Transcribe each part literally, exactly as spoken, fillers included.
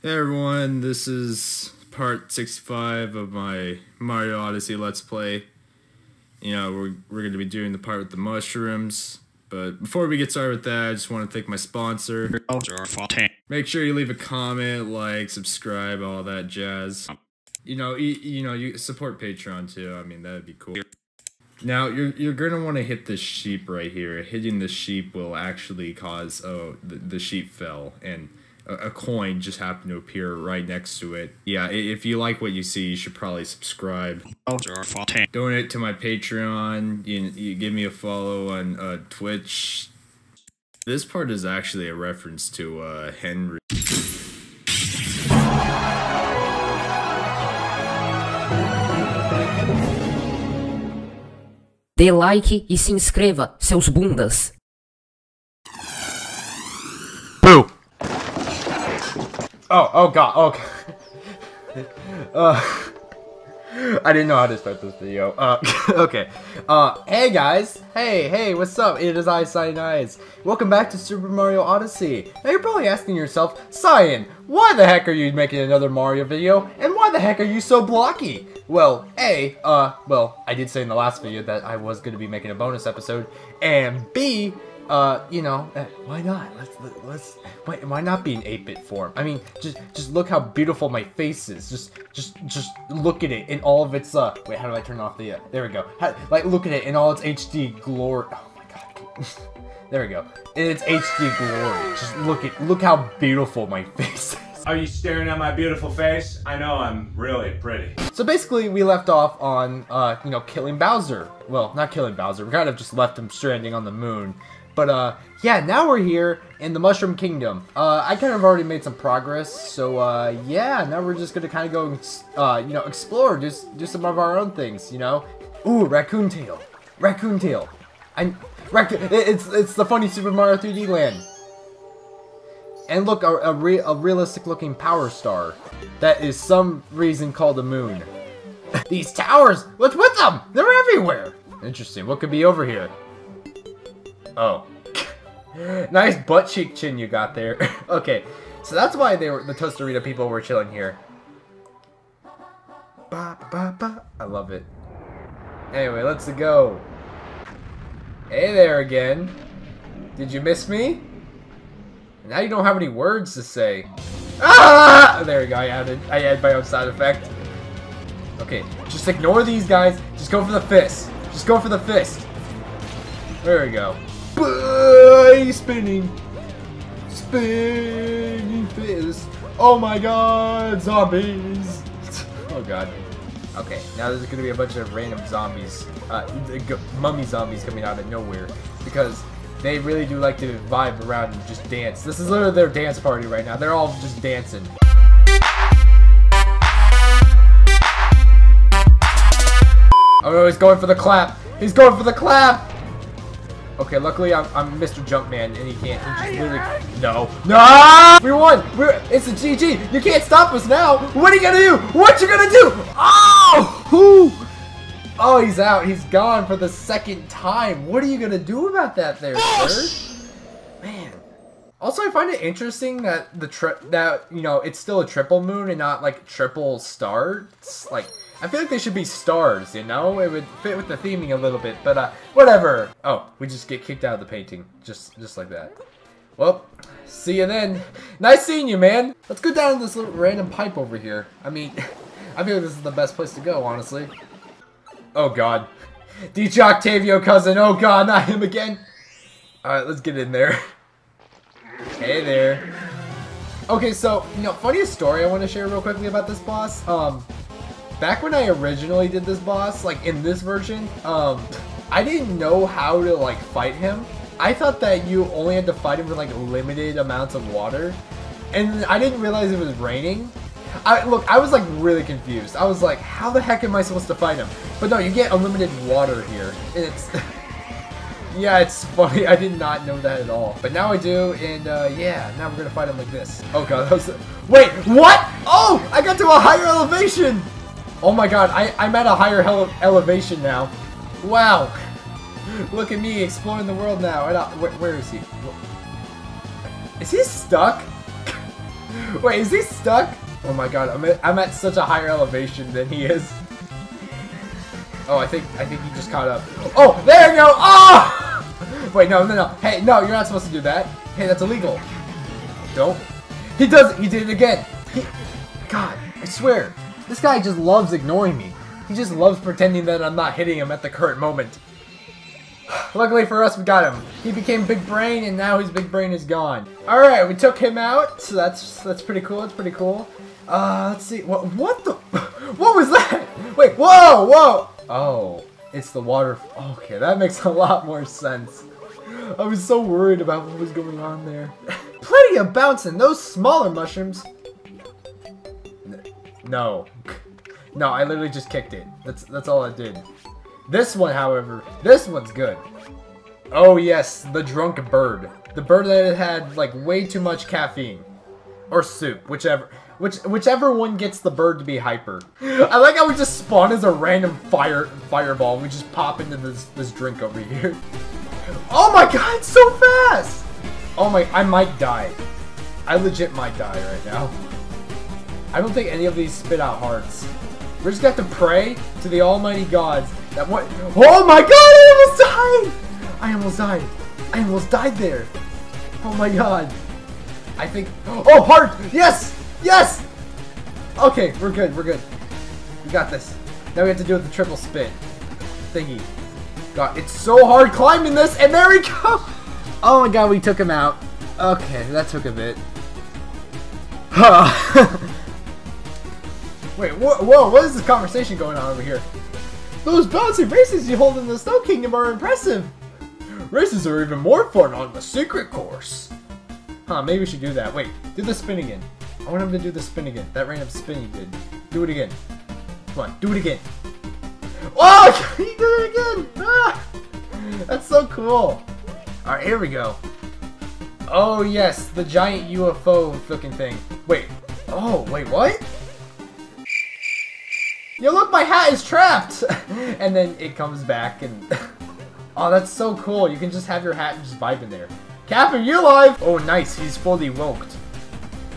Hey everyone, this is part sixty-five of my Mario Odyssey Let's Play. You know, we're, we're going to be doing the part with the mushrooms, but before we get started with that, I just want to thank my sponsor. Make sure you leave a comment, like, subscribe, all that jazz. You know, you, you know, you support Patreon too, I mean, that'd be cool. Now, you're, you're going to want to hit this sheep right here. Hitting the sheep will actually cause, oh, the, the sheep fell, and a coin just happened to appear right next to it. Yeah, if you like what you see, you should probably subscribe. Donate to my Patreon. You, you give me a follow on uh, Twitch. This part is actually a reference to uh, Henry. Dê like e se inscreva, seus bundas. Boo. Oh, oh god, okay. uh, I didn't know how to start this video. Uh, okay. Uh, hey guys! Hey, hey, what's up? It is I, Cyanize. Welcome back to Super Mario Odyssey. Now you're probably asking yourself, Cyan, why the heck are you making another Mario video? And why the heck are you so blocky? Well, A, uh, well, I did say in the last video that I was gonna be making a bonus episode, and B, Uh, you know, why not? Let's let's why, why not be an eight-bit form? I mean, just just look how beautiful my face is. Just just just look at it in all of its uh. Wait, how do I turn off the? Uh, there we go. How, like look at it in all its H D glory. Oh my god. There we go. In its H D glory. Just look at look how beautiful my face is. Are you staring at my beautiful face? I know I'm really pretty. So basically, we left off on uh, you know, killing Bowser. Well, not killing Bowser. We kind of just left him stranding on the moon. But, uh, yeah, now we're here in the Mushroom Kingdom. Uh, I kind of already made some progress, so, uh, yeah, now we're just gonna kind of go, uh, you know, explore, just do some of our own things, you know? Ooh, Raccoon Tail. Raccoon Tail. I, raccoon, it's, it's the funny Super Mario three D Land. And look, a, a, re, a realistic-looking power star that is some reason called a moon. These towers, what's with them? They're everywhere. Interesting, what could be over here? Oh. Nice butt cheek chin you got there. Okay, so that's why they were the Tostarita people were chilling here. Ba, ba, ba. I love it. Anyway, let's go. Hey there again. Did you miss me? Now you don't have any words to say. Ah! There we go, I added I added my own side effect. Okay, just ignore these guys. Just go for the fist. Just go for the fist. There we go. He's spinning, spinning fist. Oh my god, zombies! Oh god. Okay, now there's gonna be a bunch of random zombies, uh, mummy zombies coming out of nowhere because they really do like to vibe around and just dance. This is literally their dance party right now. They're all just dancing. Oh, he's going for the clap. He's going for the clap. Okay, luckily I'm, I'm Mister Jumpman, and he can't. He just literally, no, no! We won. We're it's a G G. You can't stop us now. What are you gonna do? What you gonna do? Oh, who? Oh, he's out. He's gone for the second time. What are you gonna do about that, there, sir? Man. Also, I find it interesting that the tri that you know it's still a triple moon and not like triple stars. Like, I feel like they should be stars, you know? It would fit with the theming a little bit, but uh, whatever. Oh, we just get kicked out of the painting, just just like that. Well, see you then. Nice seeing you, man. Let's go down this little random pipe over here. I mean, I feel like this is the best place to go, honestly. Oh god, D J Octavio cousin. Oh god, not him again. All right, let's get in there. Hey there. Okay, so you know, funniest story I want to share real quickly about this boss. Um. Back when I originally did this boss, like in this version, um, I didn't know how to like fight him. I thought that you only had to fight him with like limited amounts of water, and I didn't realize it was raining. I, look, I was like really confused. I was like, how the heck am I supposed to fight him? But no, you get unlimited water here, and it's... Yeah, it's funny. I did not know that at all. But now I do, and uh, yeah, now we're gonna fight him like this. Oh god, that was... Wait, what? Oh, I got to a higher elevation! Oh my god, I, I'm at a higher ele elevation now. Wow. Look at me exploring the world now. I don't, wh where is he? Is he stuck? Wait, is he stuck? Oh my god, I'm at, I'm at such a higher elevation than he is. Oh, I think I think he just caught up. Oh, there you go! Oh! Wait, no, no, no. Hey, no, you're not supposed to do that. Hey, that's illegal. Don't. He does it. He did it again. He, God, I swear. This guy just loves ignoring me. He just loves pretending that I'm not hitting him at the current moment. Luckily for us, we got him. He became Big Brain, and now his Big Brain is gone. All right, we took him out, so that's that's pretty cool. It's pretty cool. Uh, let's see. What what the? What was that? Wait. Whoa, whoa. Oh, it's the water. Okay, that makes a lot more sense. I was so worried about what was going on there. Plenty of bouncing. Those smaller mushrooms. No, no, I literally just kicked it. That's that's all I did. This one, however, this one's good. Oh yes, the drunk bird. The bird that had like way too much caffeine. Or soup, whichever which whichever one gets the bird to be hyper. I like how we just spawn as a random fire fireball and we just pop into this this drink over here. Oh my god, it's so fast! Oh my, I might die. I legit might die right now. I don't think any of these spit out hearts. We just got to pray to the almighty gods that what- Oh my god, I almost died! I almost died. I almost died there. Oh my god. I think- Oh, heart! Yes! Yes! Okay, we're good, we're good. We got this. Now we have to do the triple spin thingy. God, it's so hard climbing this, and there we go! Oh my god, we took him out. Okay, that took a bit. Huh. Wait, whoa, whoa, what is this conversation going on over here? Those bouncing races you hold in the Snow Kingdom are impressive! Races are even more fun on the secret course! Huh, maybe we should do that. Wait, do the spin again. I want him to do the spin again. That random spin he did. Do it again. Come on, do it again. Oh, he did it again! Ah, that's so cool! Alright, here we go. Oh yes, the giant U F O looking thing. Wait, oh, wait, what? Yo, look, my hat is trapped! And then it comes back and... Oh, that's so cool. You can just have your hat and just vibe in there. Cap, are you alive? Oh, nice. He's fully woke.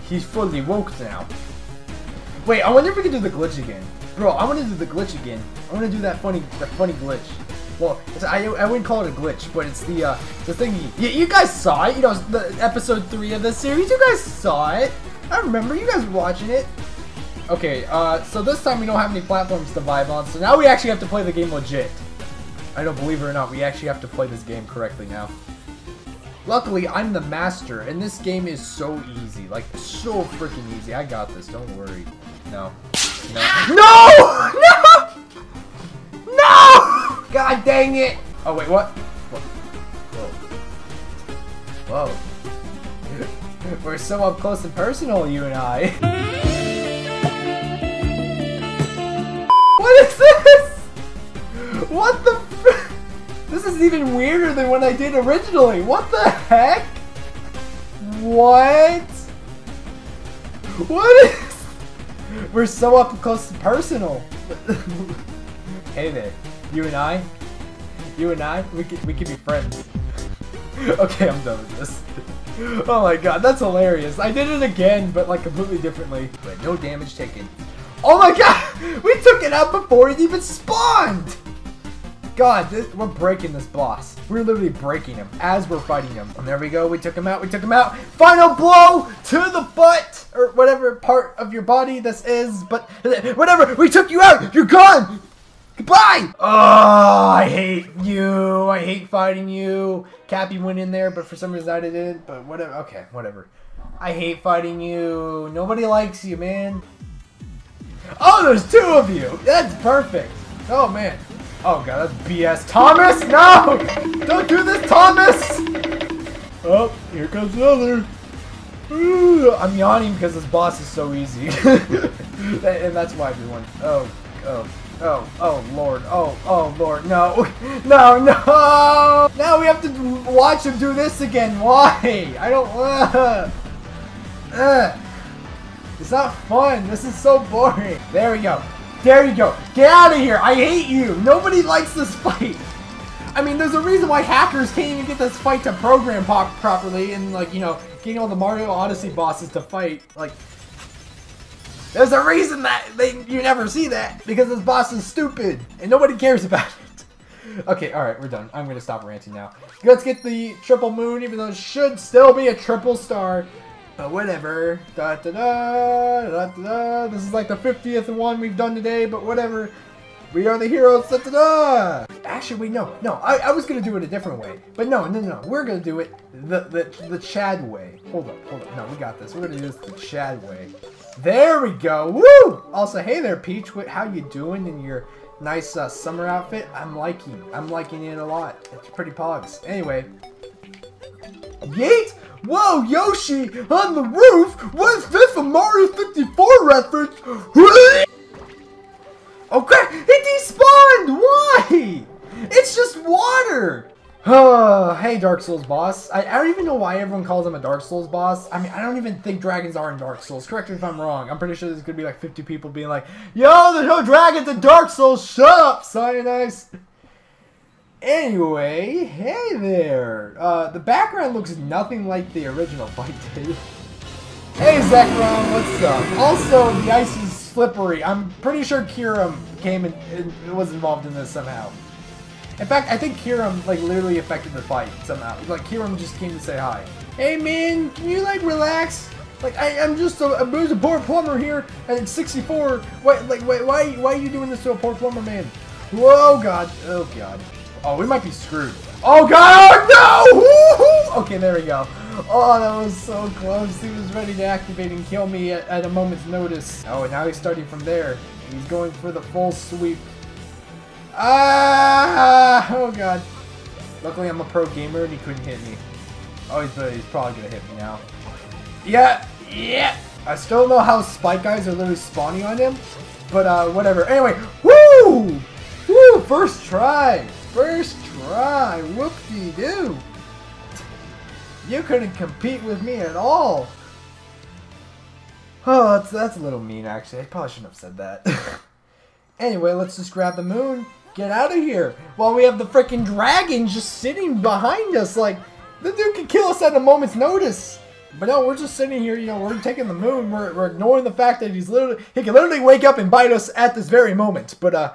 He's fully woke now. Wait, I wonder if we can do the glitch again. Bro, I want to do the glitch again. I want to do that funny that funny glitch. Well, it's, I, I wouldn't call it a glitch, but it's the, uh, the thingy. You, you guys saw it. You know, the episode three of this series. You guys saw it. I remember you guys watching it. Okay, uh, so this time we don't have any platforms to vibe on, so now we actually have to play the game legit. I don't believe it or not, we actually have to play this game correctly now. Luckily, I'm the master, and this game is so easy. Like, so freaking easy. I got this, don't worry. No. No. No! No! No! God dang it! Oh, wait, what? Whoa. Whoa. We're so up close and personal, you and I. What is this? What the fr- This is even weirder than what I did originally. What the heck? What? What is- We're so up close and personal. Hey there. You and I? You and I? We could, we could be friends. Okay, I'm done with this. Oh my god, that's hilarious. I did it again, but like completely differently. But no damage taken. Oh my god! We took it out before it even spawned! God, this, we're breaking this boss. We're literally breaking him as we're fighting him. And there we go, we took him out, we took him out. Final blow to the butt! Or whatever part of your body this is, but whatever, we took you out! You're gone! Goodbye! Oh, I hate you. I hate fighting you. Cappy went in there, but for some reason I didn't, but whatever, okay, whatever. I hate fighting you. Nobody likes you, man. Oh, there's two of you! That's perfect! Oh, man. Oh, God, that's B S. Thomas, no! Don't do this, Thomas! Oh, here comes another. Ooh, I'm yawning because this boss is so easy. And that's why everyone... Oh, oh, oh, oh, Lord. Oh, oh, Lord. No, no, no! Now we have to watch him do this again. Why? I don't... Uh, uh. It's not fun. This is so boring. There we go. There you go. Get out of here. I hate you. Nobody likes this fight. I mean, there's a reason why hackers can't even get this fight to program pop properly and, like, you know, getting all the Mario Odyssey bosses to fight. Like, there's a reason that they, you never see that, because this boss is stupid and nobody cares about it. Okay, all right, we're done. I'm gonna stop ranting now. Let's get the triple moon, even though it should still be a triple star, but whatever. Da da da da da da. This is like the fiftieth one we've done today, but whatever. We are the heroes, da da da! Actually, wait, no, no, I, I was gonna do it a different way. But no, no, no, we're gonna do it the, the the Chad way. Hold up, hold up, no, we got this. We're gonna do this the Chad way. There we go, woo! Also, hey there, Peach, what, how you doing in your nice uh, summer outfit? I'm liking, I'm liking it a lot. It's pretty pogs. Anyway. Yeet! Whoa, Yoshi on the roof? What is this, a Mario sixty-four reference? Oh crap! It despawned! Why? It's just water! Oh, hey Dark Souls boss. I, I don't even know why everyone calls him a Dark Souls boss. I mean, I don't even think dragons are in Dark Souls. Correct me if I'm wrong. I'm pretty sure there's gonna be like fifty people being like, yo, there's no dragons in Dark Souls! Shut up, Cyanize! Anyway, hey there! Uh, the background looks nothing like the original fight did. Hey Zekrom, what's up? Also, the ice is slippery. I'm pretty sure Kyurem came and in, was involved in this somehow. In fact, I think Kyurem like literally affected the fight somehow. Like Kyurem just came to say hi. Hey man, can you like relax? Like I, I'm just a, I'm just a poor plumber here at sixty-four. Why like why why why are you doing this to a poor plumber man? Whoa god, oh god. Oh, we might be screwed. Oh god, oh no! Woo-hoo! Okay, there we go. Oh, that was so close. He was ready to activate and kill me at, at a moment's notice. Oh, and now he's starting from there. He's going for the full sweep. Ah! Oh god. Luckily, I'm a pro gamer and he couldn't hit me. Oh, he's, he's probably gonna hit me now. Yeah, yeah. I still don't know how spike guys are literally spawning on him, but uh, whatever. Anyway, woo, woo! First try. First try, whoop-de-doo! You couldn't compete with me at all! Oh, that's, that's a little mean, actually. I probably shouldn't have said that. Anyway, let's just grab the moon, get out of here, while we have the freaking dragon just sitting behind us, like, the dude could kill us at a moment's notice! But no, we're just sitting here, you know, we're taking the moon, we're, we're ignoring the fact that he's literally, he can literally wake up and bite us at this very moment, but, uh,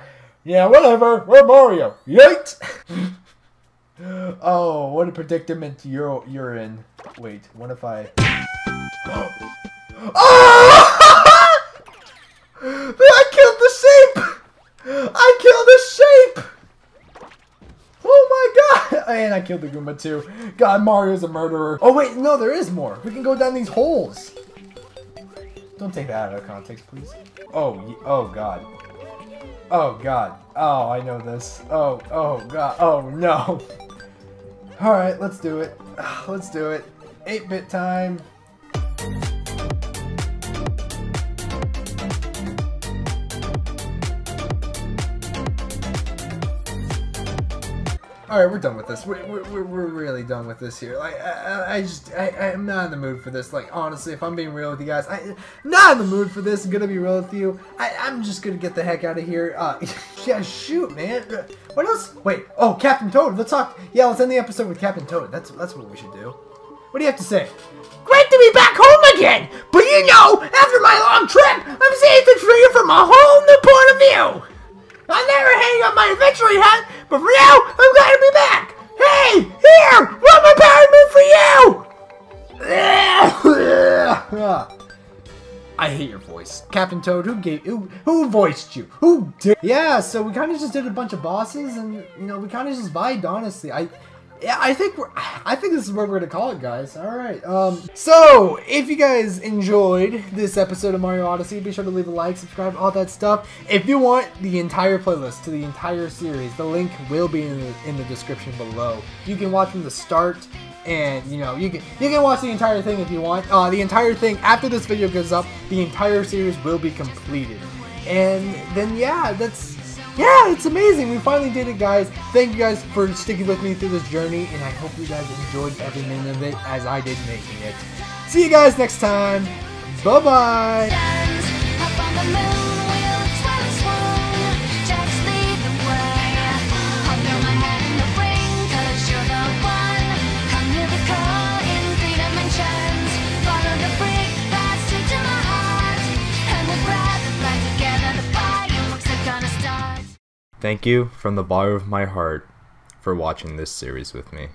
yeah, whatever, we're Mario. Yeet! Oh, what a predicament you're, you're in. Wait, what if I... Oh! I killed the shape! I killed the shape! Oh my god! And I killed the Goomba too. God, Mario's a murderer. Oh wait, no, there is more. We can go down these holes. Don't take that out of context, please. Oh, oh god. Oh god. Oh, I know this. Oh, oh god. Oh no. Alright, let's do it. Let's do it. eight bit time. Alright, we're done with this. We're, we're, we're really done with this here. Like, I, I, I just, I, I'm not in the mood for this. Like, honestly, if I'm being real with you guys, I, I'm not in the mood for this. I'm gonna be real with you. I, I'm just gonna get the heck out of here. Uh, yeah, shoot, man. What else? Wait, oh, Captain Toad. Let's talk. Yeah, let's end the episode with Captain Toad. That's, that's what we should do. What do you have to say? Great to be back home again! But you know, after my long trip, I'm seeing things for you from a whole new point of view! I'll never hang up my adventuring hat, but for now, I'm glad to be back! Hey! Here! What my power move for you! I hate your voice. Captain Toad, who gave who, who voiced you? Who did? Yeah, so we kinda just did a bunch of bosses and you know we kinda just vibed honestly. I Yeah, I think we're, I think this is what we're gonna call it, guys. All right. Um. So, if you guys enjoyed this episode of Mario Odyssey, be sure to leave a like, subscribe, all that stuff. If you want the entire playlist to the entire series, the link will be in the, in the description below. You can watch from the start, and you know you can you can watch the entire thing if you want. Uh, the entire thing after this video goes up, the entire series will be completed. And then yeah, that's. Yeah, it's amazing. We finally did it, guys. Thank you guys for sticking with me through this journey, and I hope you guys enjoyed every minute of it as I did making it. See you guys next time. Bye-bye. Thank you from the bottom of my heart for watching this series with me.